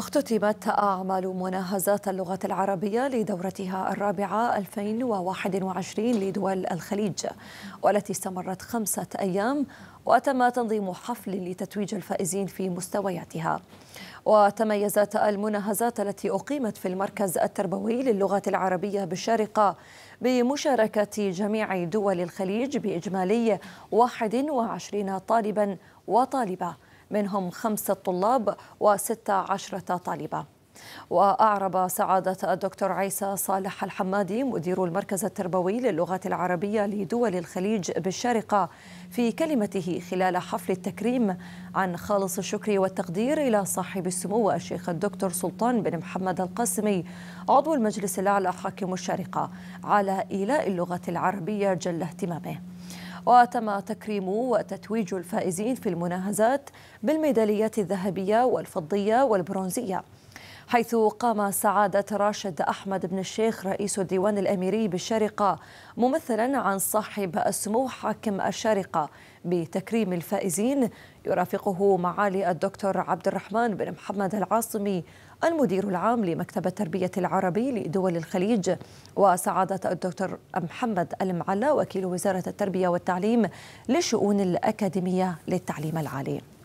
اختتمت أعمال مناهزات اللغة العربية لدورتها الرابعة 2021 لدول الخليج، والتي استمرت 5 أيام، وتم تنظيم حفل لتتويج الفائزين في مستوياتها. وتميزت المناهزات التي أقيمت في المركز التربوي للغة العربية بالشارقة بمشاركة جميع دول الخليج بإجمالي 21 طالبا وطالبة، منهم 5 طلاب و16 طالبة. وأعرب سعادة الدكتور عيسى صالح الحمادي مدير المركز التربوي للغة العربية لدول الخليج بالشارقة في كلمته خلال حفل التكريم عن خالص الشكر والتقدير إلى صاحب السمو الشيخ الدكتور سلطان بن محمد القاسمي عضو المجلس الأعلى حاكم الشارقة على إيلاء اللغة العربية جل اهتمامه. وتم تكريم وتتويج الفائزين في المناهزات بالميداليات الذهبية والفضية والبرونزية، حيث قام سعادة راشد أحمد بن الشيخ رئيس الديوان الأميري بالشارقة ممثلا عن صاحب السمو حاكم الشارقة بتكريم الفائزين، يرافقه معالي الدكتور عبد الرحمن بن محمد العاصمي المدير العام لمكتب التربية العربي لدول الخليج، وسعادة الدكتور محمد المعلى وكيل وزارة التربية والتعليم للشؤون الأكاديمية للتعليم العالي.